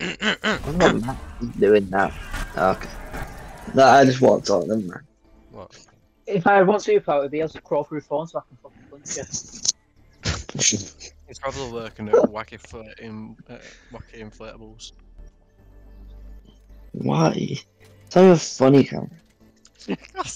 I'm not doing that. Okay. No, I just walked on, didn't I? What? If I had one superpower, it would be able to crawl through thorns so I can fucking punch you. It's probably lurking at wacky flirting, wacky inflatables. Why? It's like a funny camera.